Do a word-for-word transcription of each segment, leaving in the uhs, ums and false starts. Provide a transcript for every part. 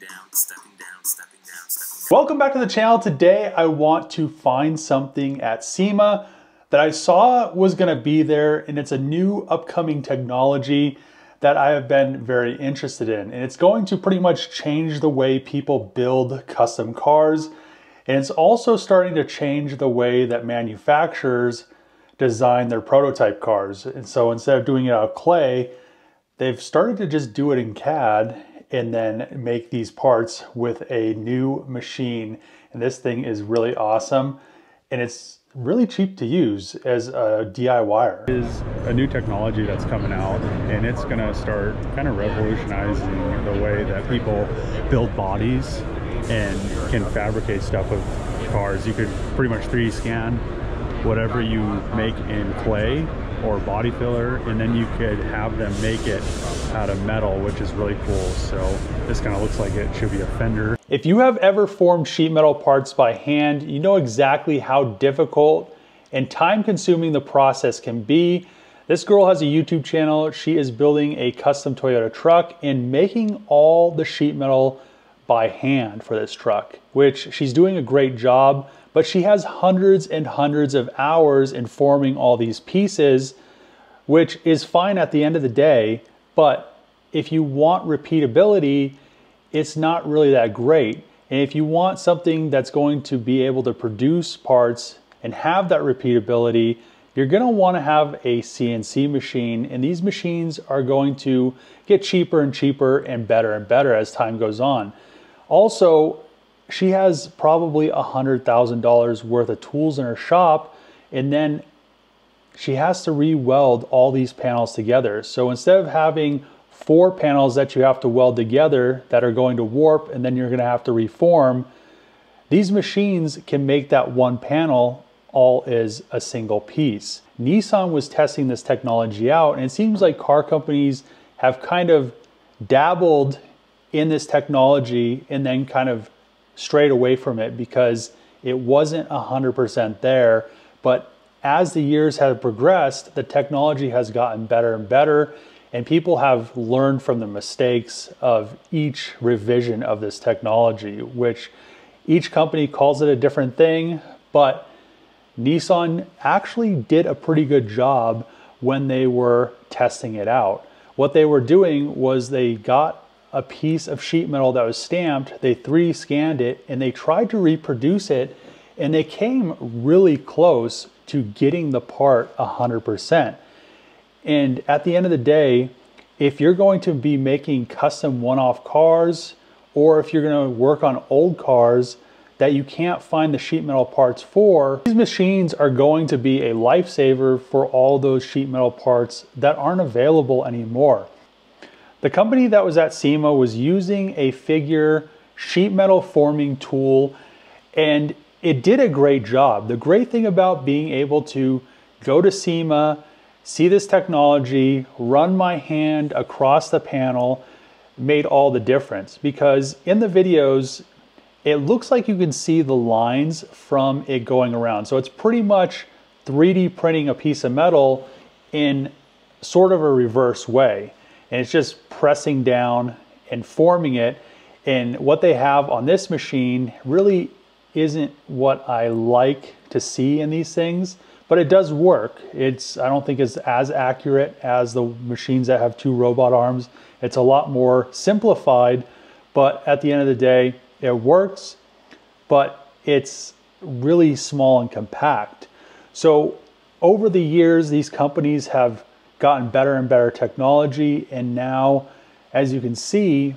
down, stepping down, stepping down, stepping down. Welcome back to the channel. Today I want to find something at SEMA that I saw was going to be there, and it's a new upcoming technology that I have been very interested in. And it's going to pretty much change the way people build custom cars. And it's also starting to change the way that manufacturers design their prototype cars. And so instead of doing it out of clay, they've started to just do it in C A D and then make these parts with a new machine. And this thing is really awesome. And it's really cheap to use as a DIYer. It is a new technology that's coming out, and it's going to start kind of revolutionizing the way that people build bodies and can fabricate stuff with cars. You could pretty much three D scan whatever you make in clay or body filler, and then you could have them make it out of metal, which is really cool. So this kind of looks like it should be a fender. If you have ever formed sheet metal parts by hand, you know exactly how difficult and time-consuming the process can be. This girl has a YouTube channel. She is building a custom Toyota truck and making all the sheet metal by hand for this truck, which she's doing a great job. But she has hundreds and hundreds of hours in forming all these pieces, which is fine at the end of the day, but if you want repeatability, it's not really that great. And if you want something that's going to be able to produce parts and have that repeatability, you're gonna wanna have a C N C machine, and these machines are going to get cheaper and cheaper and better and better as time goes on. Also, she has probably one hundred thousand dollars worth of tools in her shop, and then she has to re-weld all these panels together. So instead of having four panels that you have to weld together that are going to warp and then you're gonna have to reform, these machines can make that one panel all as a single piece. Nissan was testing this technology out, and it seems like car companies have kind of dabbled in this technology and then kind of strayed away from it because it wasn't one hundred percent there. But as the years have progressed, the technology has gotten better and better, and people have learned from the mistakes of each revision of this technology, which each company calls it a different thing. But Nissan actually did a pretty good job when they were testing it out. What they were doing was they got a piece of sheet metal that was stamped, they three D scanned it, and they tried to reproduce it, and they came really close to getting the part one hundred percent. And at the end of the day, if you're going to be making custom one-off cars, or if you're going to work on old cars that you can't find the sheet metal parts for, these machines are going to be a lifesaver for all those sheet metal parts that aren't available anymore. The company that was at SEMA was using a figure sheet metal forming tool, and it did a great job. The great thing about being able to go to SEMA, see this technology, run my hand across the panel, made all the difference, because in the videos, it looks like you can see the lines from it going around. So it's pretty much three D printing a piece of metal in sort of a reverse way. And it's just pressing down and forming it. And what they have on this machine really isn't what I like to see in these things, but it does work. It's, I don't think it's as accurate as the machines that have two robot arms. It's a lot more simplified, but at the end of the day, it works, but it's really small and compact. So over the years, these companies have gotten better and better technology, and now, as you can see,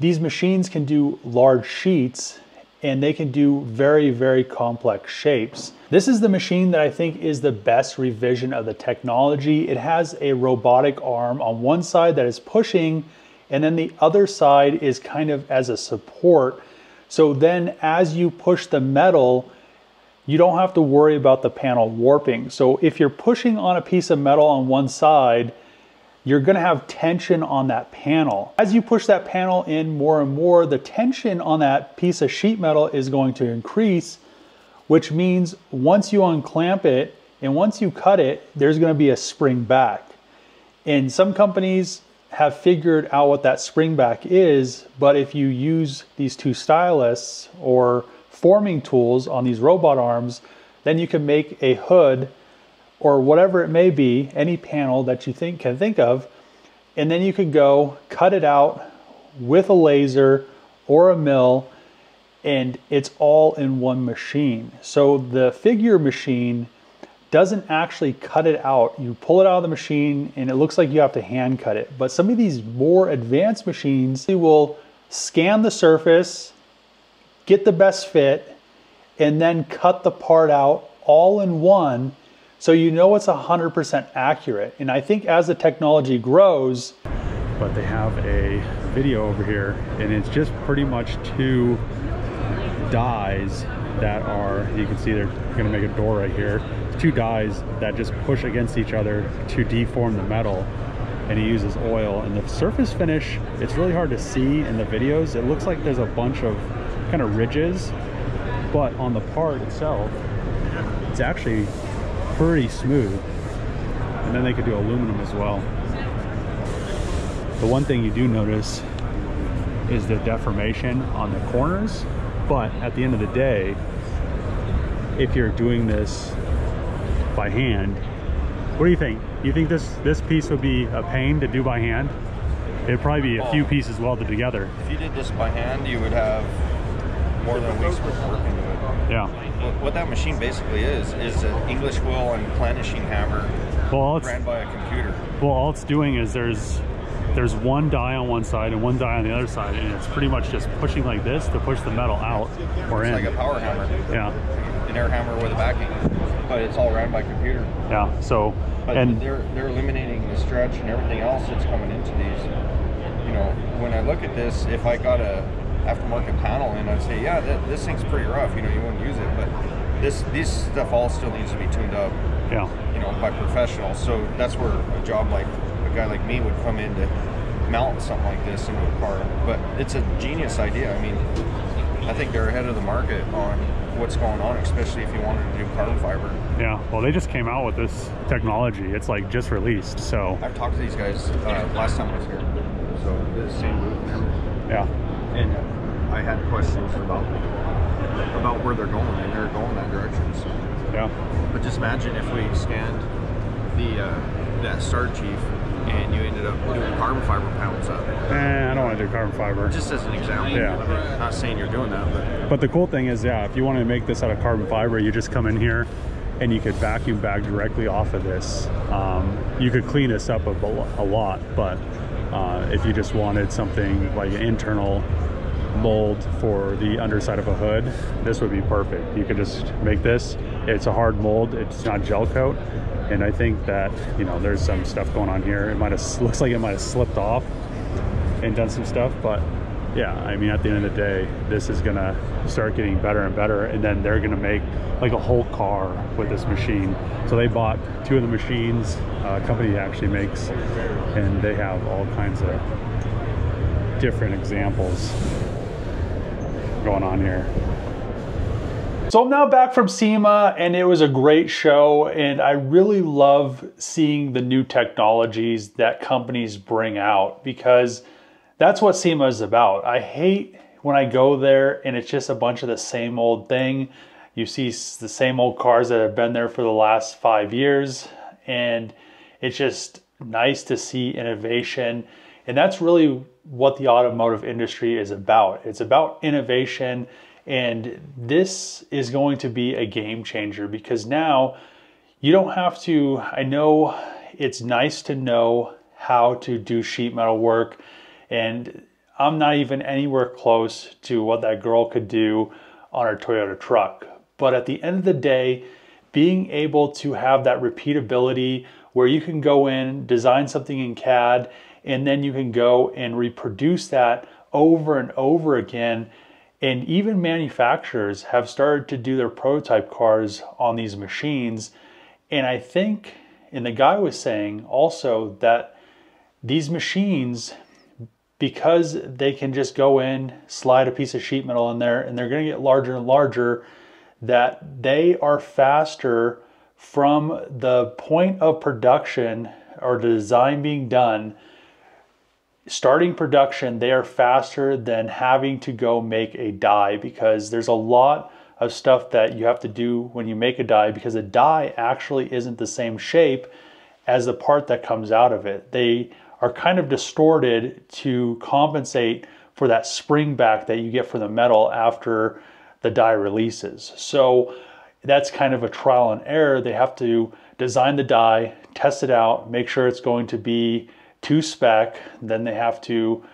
these machines can do large sheets, and they can do very, very complex shapes. This is the machine that I think is the best revision of the technology. It has a robotic arm on one side that is pushing, and then the other side is kind of as a support. So then as you push the metal, you don't have to worry about the panel warping. So if you're pushing on a piece of metal on one side, you're gonna have tension on that panel. As you push that panel in more and more, the tension on that piece of sheet metal is going to increase, which means once you unclamp it and once you cut it, there's gonna be a spring back. And some companies have figured out what that spring back is, but if you use these two styluses or forming tools on these robot arms, then you can make a hood or whatever it may be, any panel that you think can think of, and then you could go cut it out with a laser or a mill, and it's all in one machine. So the figure machine doesn't actually cut it out. You pull it out of the machine and it looks like you have to hand cut it. But some of these more advanced machines, they will scan the surface, get the best fit, and then cut the part out all in one, so you know it's one hundred percent accurate. And I think as the technology grows, but they have a video over here, and it's just pretty much two dies that are, you can see they're gonna make a door right here. Two dies that just push against each other to deform the metal, and he uses oil. And the surface finish, it's really hard to see in the videos. It looks like there's a bunch of kind of ridges, but on the part itself, it's actually pretty smooth. And then they could do aluminum as well. The one thing you do notice is the deformation on the corners, but at the end of the day, if you're doing this by hand, what do you think? You think this this piece would be a pain to do by hand? It'd probably be a well, few pieces welded together. If you did this by hand, you would have more than a week's worth of work into it. Yeah. What that machine basically is is an English wheel and planishing hammer well, ran by a computer. Well, all it's doing is there's there's one die on one side and one die on the other side, and it's pretty much just pushing like this to push the metal out or it's in. It's like a power hammer. Yeah. An air hammer with a backing. But it's all ran by computer. Yeah. So, but and they're they're eliminating the stretch and everything else that's coming into these. You know, when I look at this, if I got a aftermarket panel and I'd say, yeah, th this thing's pretty rough. You know, you wouldn't use it, but this this stuff all still needs to be tuned up. Yeah. You know, by professionals. So that's where a job like a guy like me would come in to mount something like this into a car. But it's a genius idea. I mean, I think they're ahead of the market on what's going on, especially if you wanted to do carbon fiber. Yeah, well, they just came out with this technology. It's like just released, so. I've talked to these guys uh, last time I was here. So the same movement. Yeah. And I had questions about about where they're going, and they're going that direction. So. Yeah. But just imagine if we scanned the uh, that Star Chief, and you ended up doing carbon fiber panels out of it. Eh, I don't want to do carbon fiber. Just as an example. Yeah. I mean, I'm not saying you're doing that, but. But the cool thing is, yeah, if you want to make this out of carbon fiber, you just come in here and you could vacuum bag directly off of this. Um, you could clean this up a, a lot, but uh, if you just wanted something like an internal mold for the underside of a hood, this would be perfect. You could just make this. It's a hard mold, it's not gel coat. And I think that, you know, there's some stuff going on here. It might have, looks like it might have slipped off and done some stuff, but yeah, I mean, at the end of the day, this is gonna start getting better and better, and then they're gonna make like a whole car with this machine. So they bought two of the machines, uh, a company actually makes, and they have all kinds of different examples going on here. So I'm now back from SEMA, and it was a great show, and I really love seeing the new technologies that companies bring out, because that's what SEMA is about. I hate when I go there and it's just a bunch of the same old thing. You see the same old cars that have been there for the last five years, and it's just nice to see innovation. And that's really what the automotive industry is about. It's about innovation. And this is going to be a game changer, because now you don't have to, I know it's nice to know how to do sheet metal work, and I'm not even anywhere close to what that girl could do on her Toyota truck. But at the end of the day, being able to have that repeatability where you can go in, design something in C A D, and then you can go and reproduce that over and over again. And even manufacturers have started to do their prototype cars on these machines. And I think, and the guy was saying also, that these machines, because they can just go in, slide a piece of sheet metal in there, and they're going to get larger and larger, that they are faster from the point of production or the design being done starting production, they are faster than having to go make a die, because there's a lot of stuff that you have to do when you make a die, because a die actually isn't the same shape as the part that comes out of it. They are kind of distorted to compensate for that spring back that you get for the metal after the die releases. So that's kind of a trial and error. They have to design the die, test it out, make sure it's going to be to spec, then they have to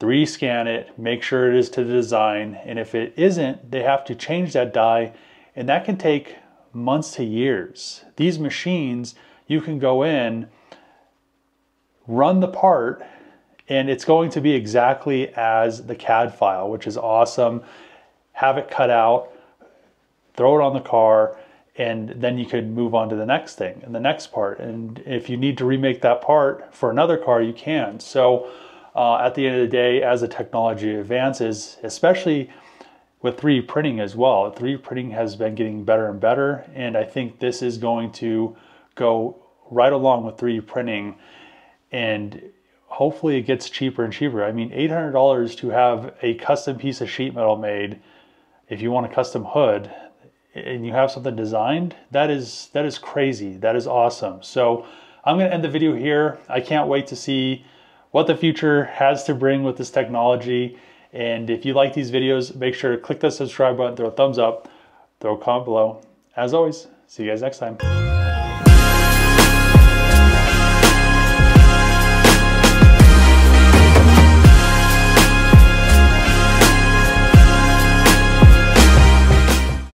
three D scan it, make sure it is to the design, and if it isn't, they have to change that die, and that can take months to years. These machines, you can go in, run the part, and it's going to be exactly as the C A D file, which is awesome. Have it cut out, throw it on the car, and then you could move on to the next thing and the next part. And if you need to remake that part for another car, you can. So uh, at the end of the day, as the technology advances, especially with three D printing as well, three D printing has been getting better and better. And I think this is going to go right along with three D printing, and hopefully it gets cheaper and cheaper. I mean, eight hundred dollars to have a custom piece of sheet metal made, if you want a custom hood, and you have something designed, that is that is crazy. That is awesome. So I'm going to end the video here. I can't wait to see what the future has to bring with this technology. And if you like these videos, make sure to click the subscribe button, throw a thumbs up, throw a comment below. As always, see you guys next time.